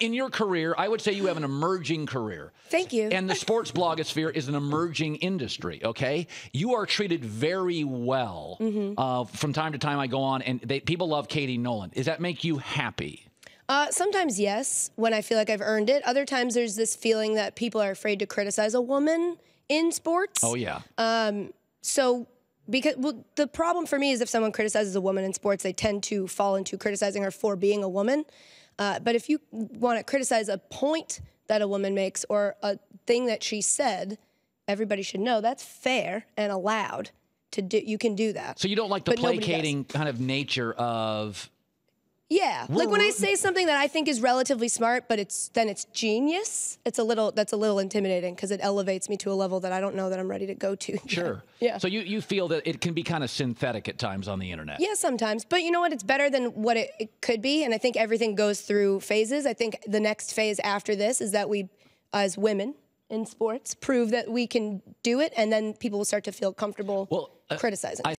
in your career, I would say you have an emerging career. Thank you. And the sports blogosphere is an emerging industry, okay? You are treated very well. Mm-hmm. From time to time I go on and people love Katie Nolan. Does that make you happy? Sometimes yes, when I feel like I've earned it. Other times there's this feeling that people are afraid to criticize a woman in sports. Oh, yeah. Well, the problem for me is if someone criticizes a woman in sports, they tend to fall into criticizing her for being a woman. But if you want to criticize a point that a woman makes or a thing that she said, everybody should know that's fair and allowed to do. You can do that. So you don't like the placating kind of nature of... Yeah, like when I say something that I think is relatively smart, but it's genius. That's a little intimidating because it elevates me to a level that I don't know that I'm ready to go to. Sure. Yeah. So you feel that it can be kind of synthetic at times on the internet. Yeah, sometimes. But you know what? It's better than what it could be, and I think everything goes through phases. I think the next phase after this is that we, as women in sports, prove that we can do it, and then people will start to feel comfortable criticizing.